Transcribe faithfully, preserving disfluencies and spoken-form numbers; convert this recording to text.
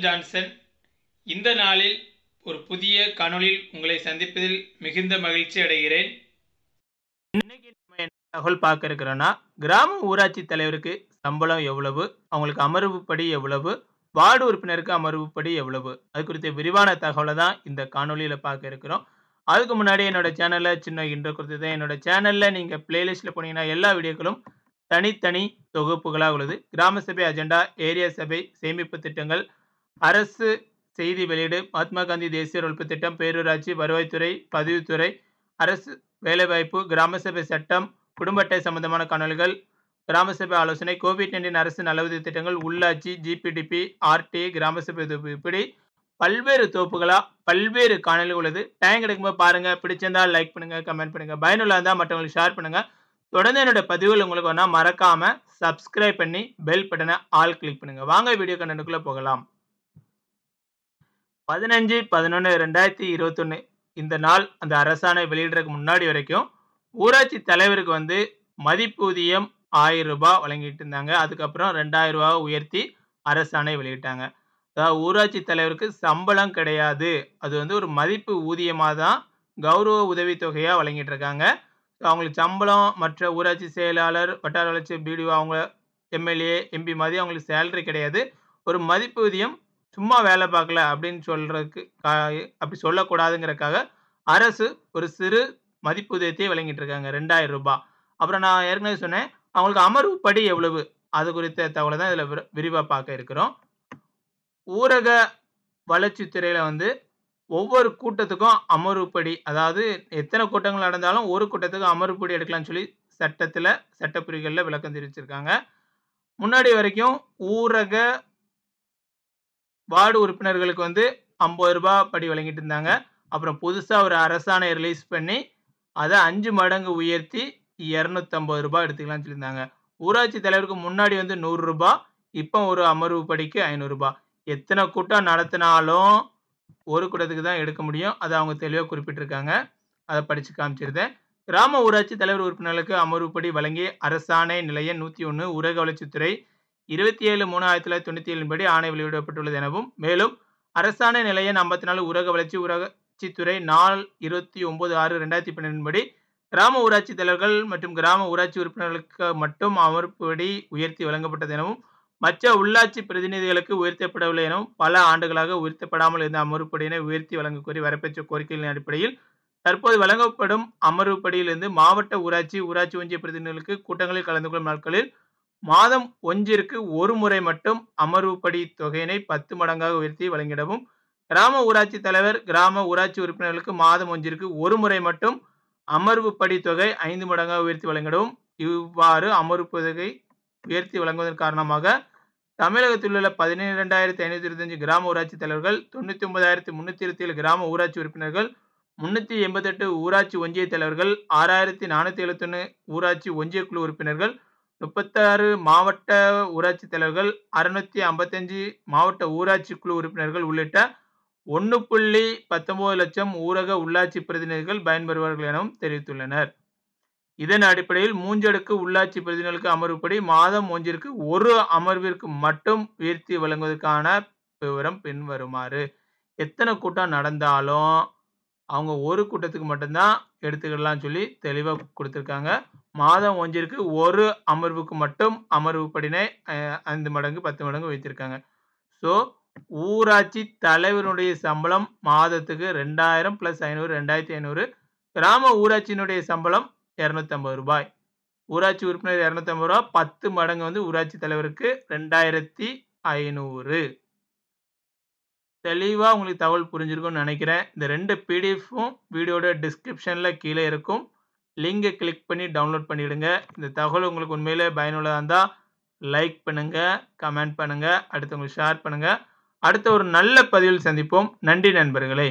Cmcell Johnson. இந்த நாளில் ஒரு புதிய காணொளியில் உங்களை சந்திப்பதில் மிகுந்த மகிழ்ச்சி அடைகிறேன். இன்னைக்கு நம்ம என்ன தகவல் பார்க்க இருக்கிறோம்னா, கிராம ஊராட்சி தலைவருக்கு சம்பளம் எவ்வளவு, அவங்களுக்கு அமர்வுப்படி எவ்வளவு, வார்டு உறுப்பினருக்கு அமர்வுப்படி எவ்வளவு, அது குறித்த விரிவான தகவலை தான் இந்த காணொளியில் பார்க்க இருக்கிறோம். அதுக்கு முன்னாடி என்னோட சேனலில் சின்ன இன்ட்ரோ கொடுத்து தான், என்னோட சேனலில் நீங்கள் பிளேலிஸ்ட்டில் போனீங்கன்னா எல்லா வீடியோக்களும் தனித்தனி தொகுப்புகளாக உள்ளது. கிராம சபை அஜெண்டா, ஏரியா சபை, சேமிப்பு திட்டங்கள், அரசு செய்தி வெளியீடு, மகாத்மா காந்தி தேசிய உழைப்பு திட்டம், பேரூராட்சி, வருவாய்த்துறை, பதிவுத்துறை, அரசு வேலைவாய்ப்பு, கிராம சபை சட்டம், குடும்ப அட்டை சம்பந்தமான காணொலிகள், கிராம சபை ஆலோசனை, கோவிட் நைன்டீன் அரசு நலவுதவி திட்டங்கள், உள்ளாட்சி, ஜிபிடிபி, ஆர்டி, கிராம சபை தொகுப்பு, இப்படி பல்வேறு தொகுப்புகளாக பல்வேறு காணொலி உள்ளது. டைம் கிடைக்கும்போது பாருங்கள். பிடிச்சிருந்தால் லைக் பண்ணுங்கள், கமெண்ட் பண்ணுங்கள், பயனுள்ள இருந்தால் மற்றவங்களுக்கு ஷேர் பண்ணுங்கள். தொடர்ந்து என்னோட பதிவுகள் உங்களுக்கு வேணால் மறக்காமல் சப்ஸ்கிரைப் பண்ணி பெல் பட்டனை ஆல் கிளிக் பண்ணுங்கள். வாங்க வீடியோ கண்டென்ட்டுக்குள்ளே போகலாம். பதினஞ்சு பதினொன்று ரெண்டாயிரத்தி இருபத்தொன்று இந்த நாள் அந்த அரசாணை வெளியிடறதுக்கு முன்னாடி வரைக்கும் ஊராட்சி தலைவருக்கு வந்து மதிப்பூதியம் ஆயிரம் ரூபாய் வழங்கிட்டு இருந்தாங்க. அதுக்கப்புறம் ரெண்டாயிரம் ரூபாவை உயர்த்தி அரசாணை வெளியிட்டாங்க. அதாவது ஊராட்சி தலைவருக்கு சம்பளம் கிடையாது, அது வந்து ஒரு மதிப்பு ஊதியமாக தான் கௌரவ உதவித்தொகையாக வழங்கிட்டு இருக்காங்க. அவங்களுக்கு சம்பளம் மற்ற ஊராட்சி செயலாளர், வட்டார வளர்ச்சி பிடிஓ, அவங்க எம்எல்ஏ, எம்பி மாதிரி அவங்களுக்கு சேலரி கிடையாது. ஒரு மதிப்பூதியம் சும்மா வேலை பார்க்கல அப்படின்னு சொல்கிறதுக்கு, அப்படி சொல்லக்கூடாதுங்கிறக்காக அரசு ஒரு சிறு மதிப்பூதியத்தை வழங்கிட்டு இருக்காங்க, ரெண்டாயிரம் ரூபாய். அப்புறம் நான் ஏற்கனவே சொன்னேன், அவங்களுக்கு அமர்வு படி எவ்வளவு, அது குறித்த தகவலை தான் இதில் விரிவாக பார்க்க இருக்கிறோம். ஊரக வளர்ச்சித்துறையில் வந்து ஒவ்வொரு கூட்டத்துக்கும் அமர்வுப்படி, அதாவது எத்தனை கூட்டங்கள் நடந்தாலும் ஒரு கூட்டத்துக்கு அமர்வுப்படி எடுக்கலாம்னு சொல்லி சட்டத்தில், சட்டப்பிரிவுகளில் விளக்கம் தெரிவிச்சிருக்காங்க. முன்னாடி வரைக்கும் ஊரக வார்டு உறுப்பினர்களுக்கு வந்து ஐம்பது ரூபாய் படி வழங்கிட்டு இருந்தாங்க. அப்புறம் புதுசாக ஒரு அரசாணை ரிலீஸ் பண்ணி அதை அஞ்சு மடங்கு உயர்த்தி இரநூத்தம்பது ரூபாய் எடுத்துக்கலாம்னு சொல்லியிருந்தாங்க. ஊராட்சி தலைவருக்கு முன்னாடி வந்து நூறுரூபா, இப்போ ஒரு அமர்வு படிக்கு ஐநூறுரூபா. எத்தனை கூட்டம் நடத்தினாலும் ஒரு கூட்டத்துக்கு தான் எடுக்க முடியும், அதை அவங்க தெளிவாக குறிப்பிட்டிருக்காங்க. அதை படித்து காமிச்சிருந்தேன். கிராம ஊராட்சி தலைவர் உறுப்பினர்களுக்கு அமர்வுப்படி வழங்கி அரசாணை நிலைய நூற்றி ஒன்று ஊரக வளர்ச்சித்துறை இருபத்தி ஏழு மூணு ஆயிரத்தி தொள்ளாயிரத்தி தொண்ணூற்றி ஏழின் படி ஆணை வெளியிடப்பட்டுள்ளது எனவும், மேலும் அரசாணை நிலைய ஐம்பத்தி நாலு ஊரக வளர்ச்சி ஊராட்சித்துறை நாள் இருபத்தி ஒன்பது ஆறு ரெண்டாயிரத்தி பன்னெண்டின் படி கிராம ஊராட்சி தலைவர்கள் மற்றும் கிராம ஊராட்சி உறுப்பினர்களுக்கு மட்டும் அமர்வுப்படி உயர்த்தி வழங்கப்பட்டது எனவும், மற்ற உள்ளாட்சி பிரதிநிதிகளுக்கு உயர்த்தப்படவில்லை எனவும், பல ஆண்டுகளாக உயர்த்தப்படாமல் இருந்த அமர்வுப்படியினை உயர்த்தி வழங்க கோரி வரப்பெற்ற கோரிக்கைகளின் அடிப்படையில் தற்போது வழங்கப்படும் அமர்வுப்படியிலிருந்து மாவட்ட ஊராட்சி ஊராட்சி ஒன்றிய பிரதிநிதிகளுக்கு கூட்டங்களில் கலந்து கொள்ளும் நாட்களில் மாதம் ஒன்றிற்கு ஒரு முறை மட்டும் அமர்வுப்படி தொகையினை பத்து மடங்காக உயர்த்தி வழங்கிடவும், கிராம ஊராட்சி தலைவர் கிராம ஊராட்சி உறுப்பினர்களுக்கு மாதம் ஒன்றிற்கு ஒரு முறை மட்டும் அமர்வுப்படி தொகை ஐந்து மடங்காக உயர்த்தி வழங்கிடவும். இவ்வாறு அமர்வு தொகை உயர்த்தி வழங்குவதன் காரணமாக தமிழகத்தில் உள்ள பதினிரெண்டாயிரத்தி ஐநூற்றி இருபத்தஞ்சு கிராம ஊராட்சி தலைவர்கள், தொண்ணூற்றி ஒன்பதாயிரத்தி முன்னூற்றி இருபத்தி ஏழு கிராம ஊராட்சி உறுப்பினர்கள், முன்னூற்றி எண்பத்தெட்டு ஊராட்சி ஒன்றிய தலைவர்கள், ஆறாயிரத்தி நானூற்றி எழுபத்தொன்று ஊராட்சி ஒன்றிய குழு உறுப்பினர்கள், முப்பத்தாறு மாவட்ட ஊராட்சி தலைவர்கள், அறுநூற்றி ஐம்பத்தஞ்சு மாவட்ட ஊராட்சி குழு உறுப்பினர்கள் உள்ளிட்ட ஒன்று புள்ளி பத்தொன்பது லட்சம் ஊரக உள்ளாட்சி பிரதிநிதிகள் பயன்பெறுவார்கள் எனவும் தெரிவித்துள்ளனர். இதன் அடிப்படையில் மூஞ்சடுக்கு உள்ளாட்சி பிரதிநிதிகளுக்கு அமர்வுப்படி மாதம் ஒன்றிற்கு ஒரு அமர்விற்கு மட்டும் உயர்த்தி வழங்குவதற்கான விவரம் பின்வருமாறு. எத்தனை கூட்டம் நடந்தாலும் அவங்க ஒரு கூட்டத்துக்கு மட்டும்தான் எடுத்துக்கலாம்னு சொல்லி தெளிவாக கொடுத்துருக்காங்க. மாதம் ஒன்றிற்கு ஒரு அமர்வுக்கு மட்டும் அமர்வுப்படினை ஐந்து மடங்கு பத்து மடங்கு வைத்திருக்காங்க. ஸோ ஊராட்சி தலைவருடைய சம்பளம் மாதத்துக்கு ரெண்டாயிரம் ப்ளஸ் ஐநூறு ரெண்டாயிரத்தி ஐநூறு. கிராம ஊராட்சியினுடைய சம்பளம் இரநூத்தம்பது ரூபாய். ஊராட்சி உறுப்பினர் இரநூத்தம்பது ரூபா, பத்து மடங்கு வந்து ஊராட்சி தலைவருக்கு ரெண்டாயிரத்தி ஐநூறு. தெளிவாக உங்களுக்கு தகவல் புரிஞ்சிருக்கும்னு நினைக்கிறேன். இந்த ரெண்டு பிடிஎஃப்பும் வீடியோட டிஸ்கிரிப்ஷனில் கீழே இருக்கும், லிங்கை கிளிக் பண்ணி டவுன்லோட் பண்ணிவிடுங்க. இந்த தகவல் உங்களுக்கு உண்மையிலே பயனுள்ளதாக இருந்தால் லைக் பண்ணுங்கள், கமெண்ட் பண்ணுங்கள், அடுத்தவங்களுக்கு ஷேர் பண்ணுங்கள். அடுத்த ஒரு நல்ல பதிவில் சந்திப்போம். நன்றி நண்பர்களே.